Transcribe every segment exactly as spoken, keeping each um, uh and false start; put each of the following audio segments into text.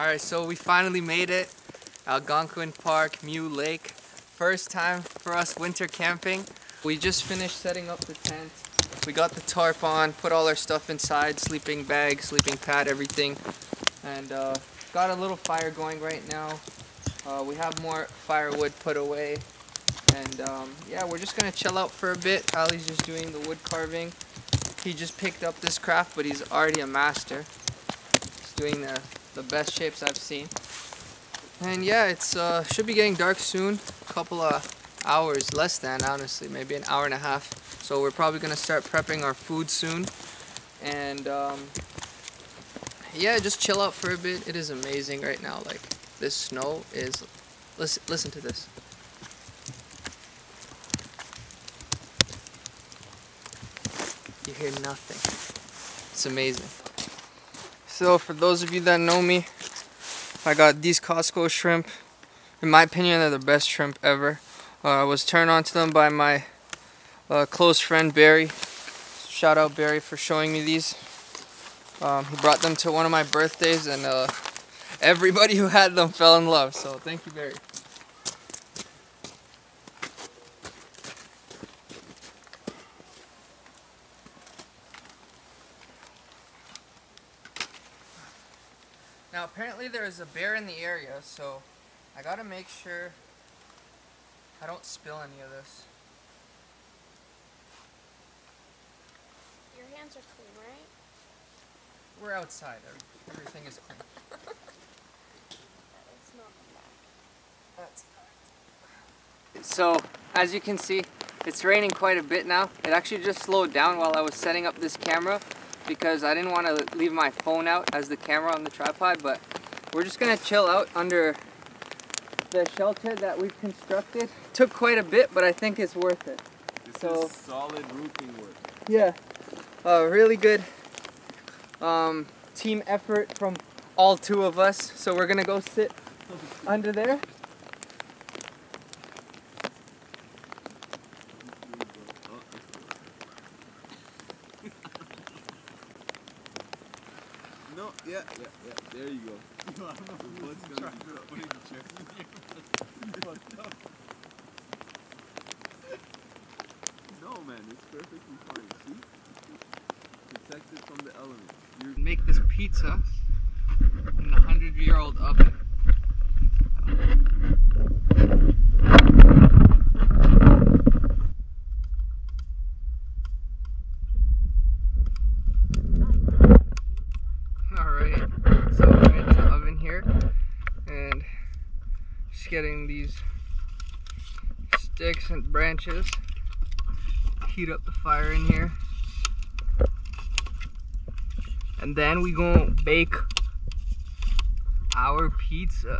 Alright, so we finally made it. Algonquin Park, Mew Lake. First time for us winter camping. We just finished setting up the tent. We got the tarp on, put all our stuff inside, sleeping bag, sleeping pad, everything. And uh, got a little fire going right now. Uh, we have more firewood put away. And um, yeah, we're just gonna chill out for a bit. Ali's just doing the wood carving. He just picked up this craft, but he's already a master. He's doing the, the best shapes I've seen. And yeah, it's uh, should be getting dark soon. A couple of hours, less than honestly, maybe an hour and a half. So we're probably gonna start prepping our food soon. And um, yeah, just chill out for a bit. It is amazing right now. Like this snow is. Listen, listen to this. You hear nothing. It's amazing. So for those of you that know me, I got these Costco shrimp. In my opinion, they're the best shrimp ever. Uh, I was turned on to them by my uh, close friend Barry. Shout out Barry for showing me these. Um, he brought them to one of my birthdays, and uh, everybody who had them fell in love. So thank you, Barry. Now apparently there is a bear in the area, so I gotta make sure I don't spill any of this. Your hands are clean, right? We're outside. Everything is clean. That is not the bag. That's correct. So, as you can see, it's raining quite a bit now. It actually just slowed down while I was setting up this camera, because I didn't want to leave my phone out as the camera on the tripod, but we're just gonna chill out under the shelter that we've constructed. It took quite a bit, but I think it's worth it. This so, is solid roofing work. Yeah, uh, really good um, team effort from all two of us. So we're gonna go sit under there. No, yeah, yeah, yeah, there you go. No, I don't know what's going to do. Putting the chairs in here. Fucked up. No, man, it's perfectly fine, see? Protected from the elements. You make this pizza in a hundred-year-old oven. Getting these sticks and branches, heat up the fire in here, and then we gonna bake our pizza.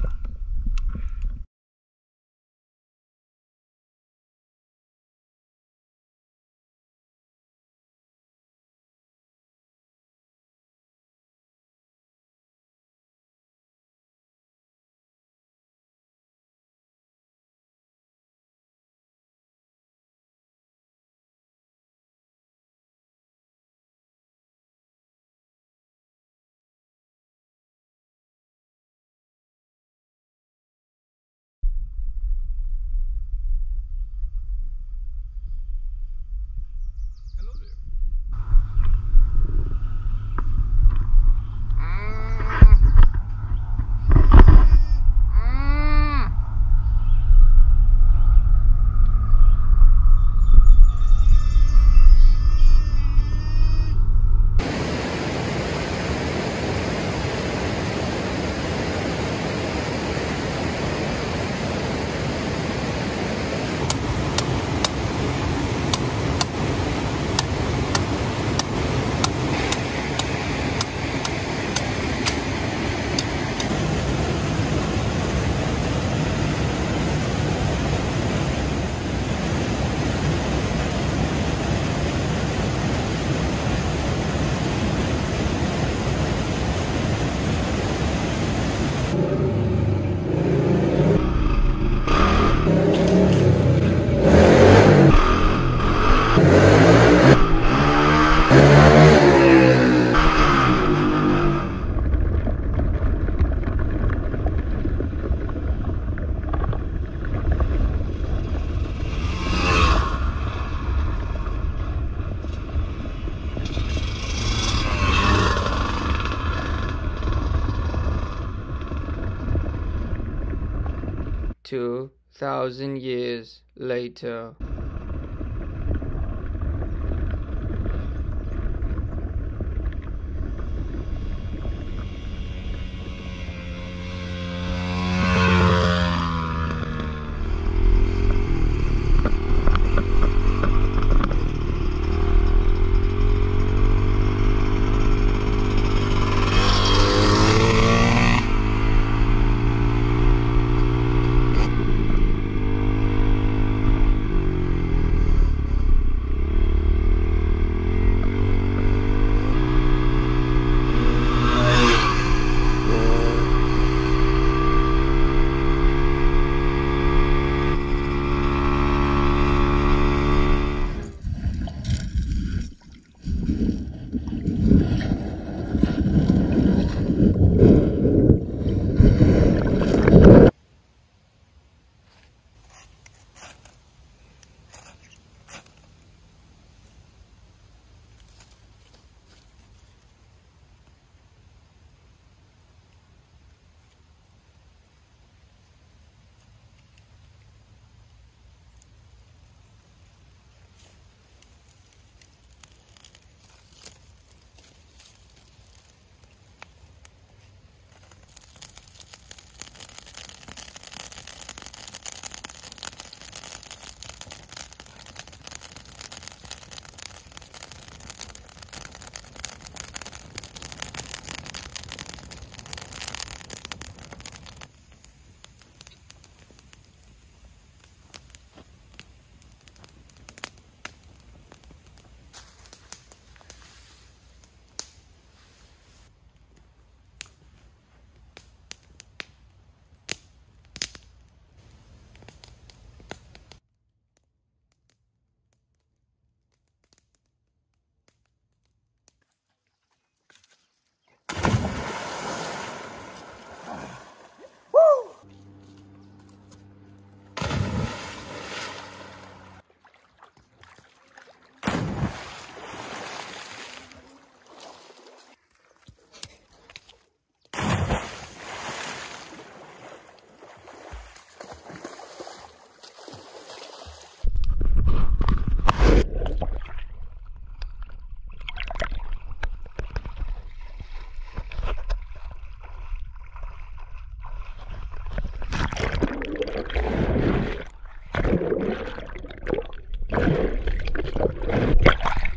two thousand years later.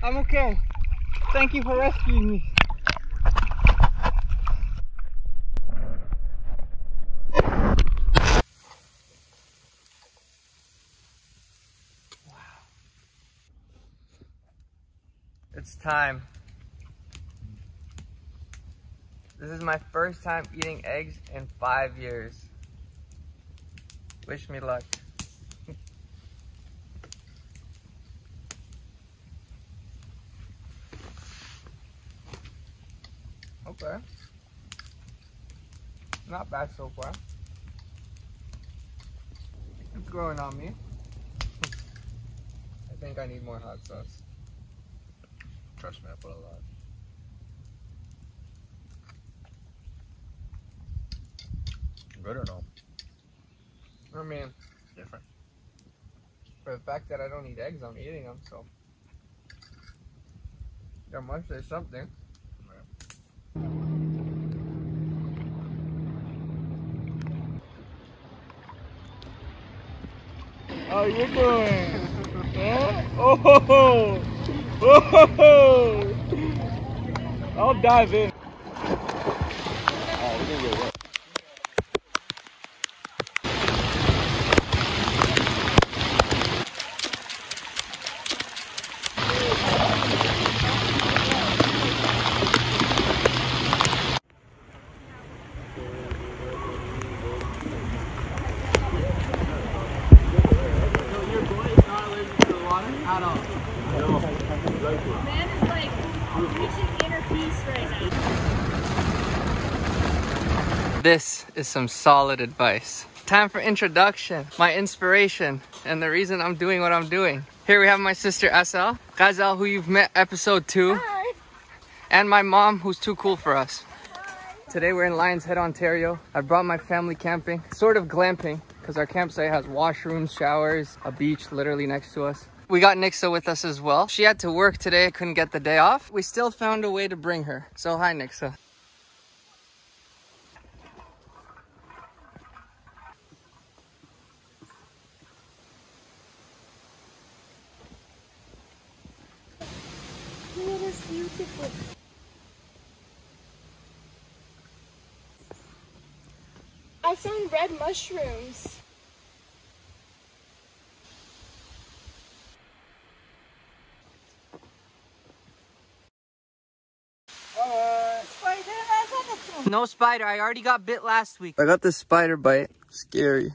I'm okay. Thank you for rescuing me. Wow. It's time. This is my first time eating eggs in five years. Wish me luck. Okay. Not bad so far. It's growing on me. I think I need more hot sauce. Trust me, I put a lot. Good or no? I mean, different. For the fact that I don't eat eggs, I'm eating them, so. There must be something. How you doing? Huh? Oh, ho, ho. Oh, ho, ho. I'll dive in. Alright, we're gonna get wet. This is some solid advice. Time for introduction, my inspiration, and the reason I'm doing what I'm doing. Here we have my sister Asel, Ghazal, who you've met episode two. Hi. And my mom, who's too cool for us. Hi. Today we're in Lions Head, Ontario. I brought my family camping, sort of glamping. because our campsite has washrooms, showers, a beach literally next to us. We got Nixa with us as well. She had to work today, couldn't get the day off. We still found a way to bring her. So hi, Nixa. It is beautiful. I found red mushrooms. No spider, I already got bit last week. I got this spider bite. Scary.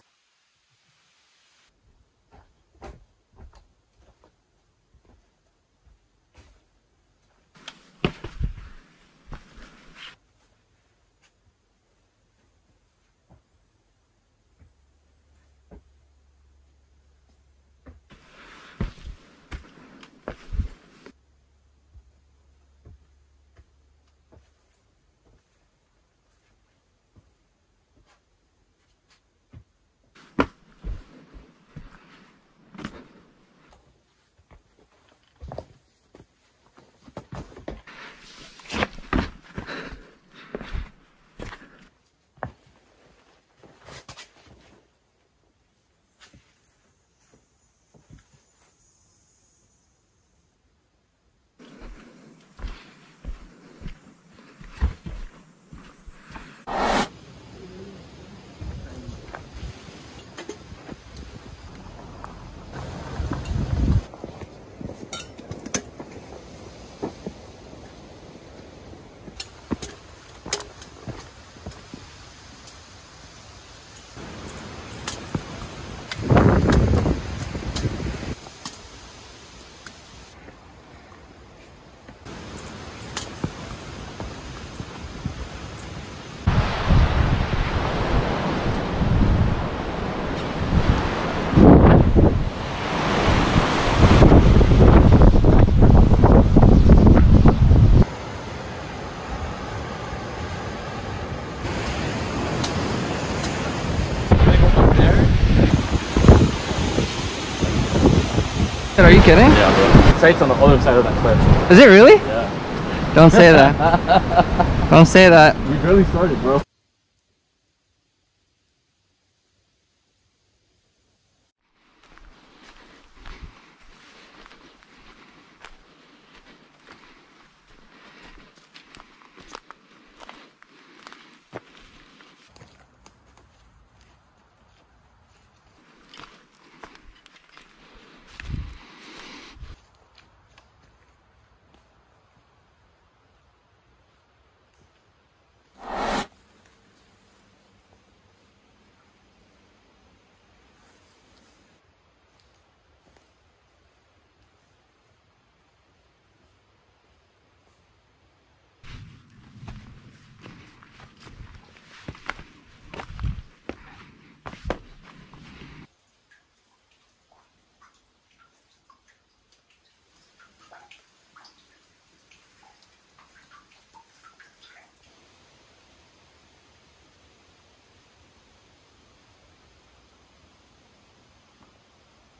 Are you kidding? Yeah, bro. The site's on the other side of that cliff. Is it really? Yeah. Don't say that. Don't say that. We barely started, bro.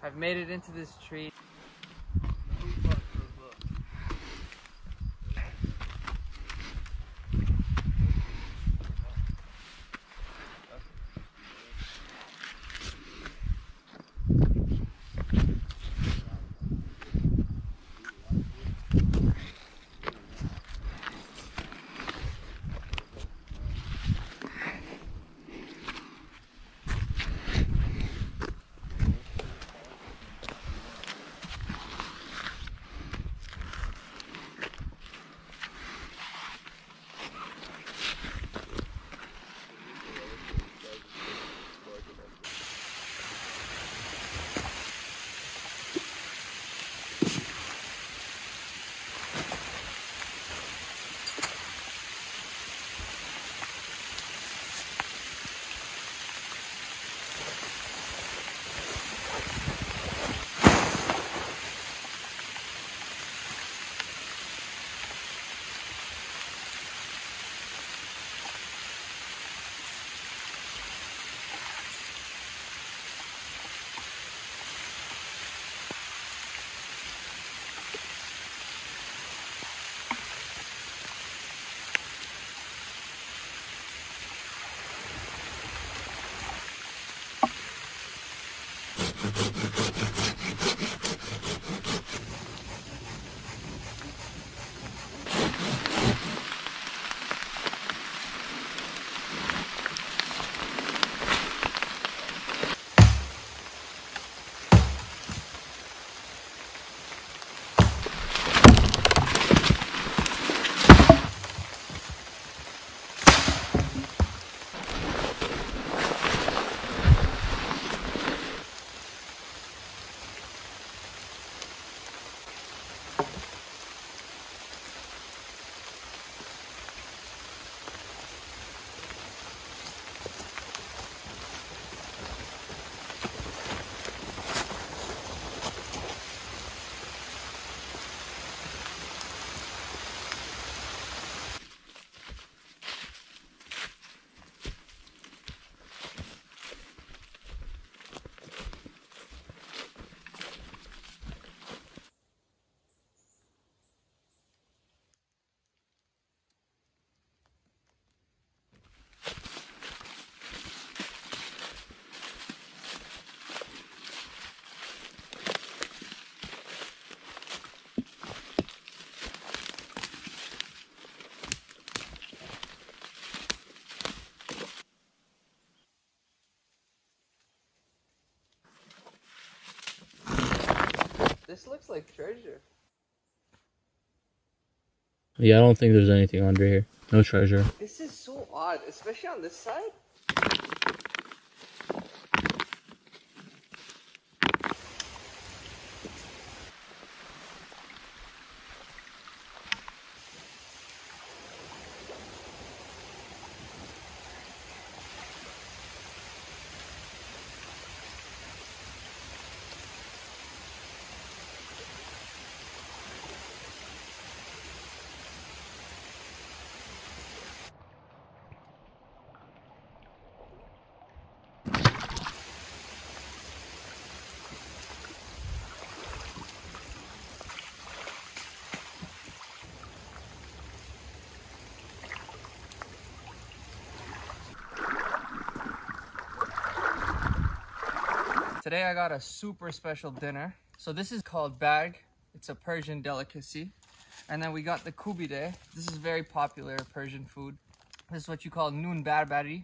I've made it into this tree. This looks like treasure. Yeah, I don't think there's anything under here. No treasure. This is so odd, especially on this side. Today I got a super special dinner. So this is called bag. It's a Persian delicacy. And then we got the kubideh. This is very popular Persian food. This is what you call noon barbari,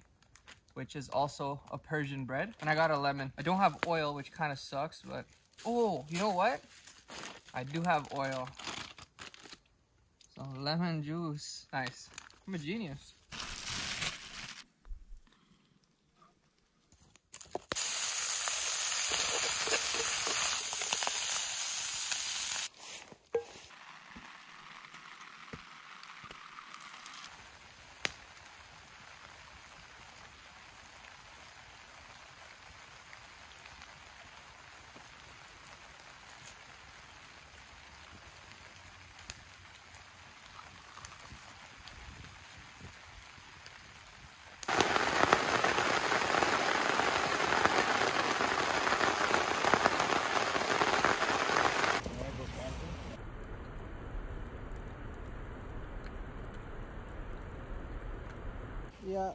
which is also a Persian bread. And I got a lemon. I don't have oil, which kind of sucks, but... Oh, you know what? I do have oil. So lemon juice. Nice. I'm a genius. Yeah.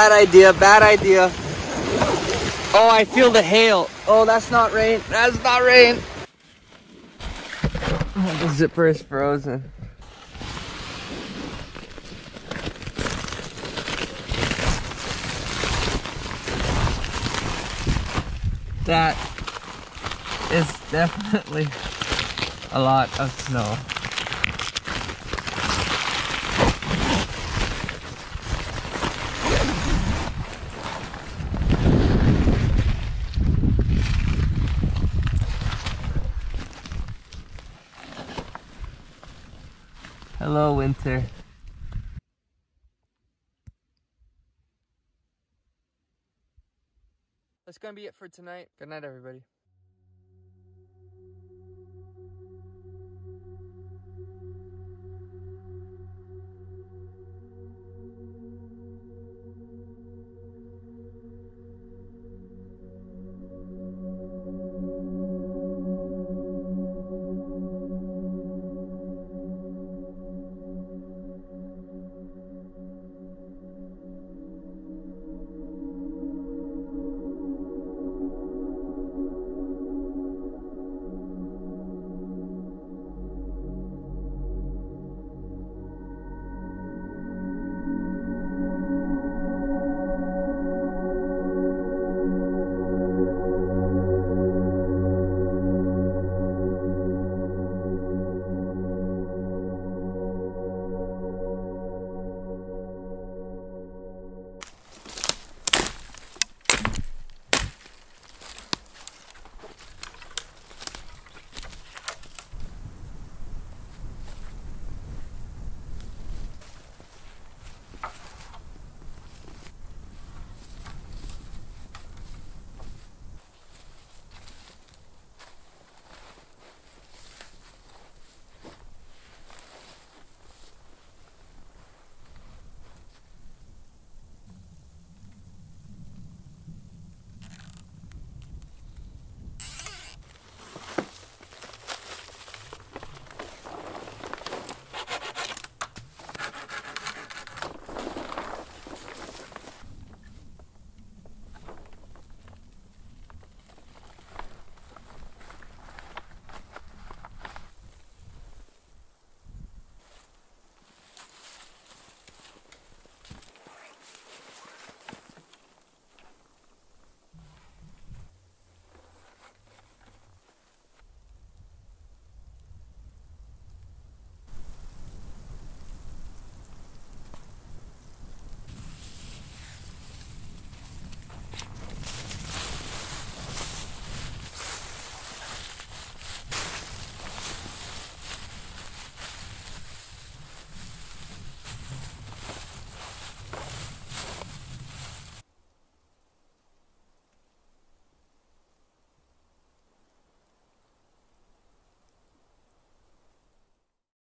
Bad idea, bad idea. Oh, I feel the hail. Oh, that's not rain. That's not rain. Oh, the zipper is frozen. That is definitely a lot of snow. Hello, winter. That's gonna be it for tonight. Good night, everybody.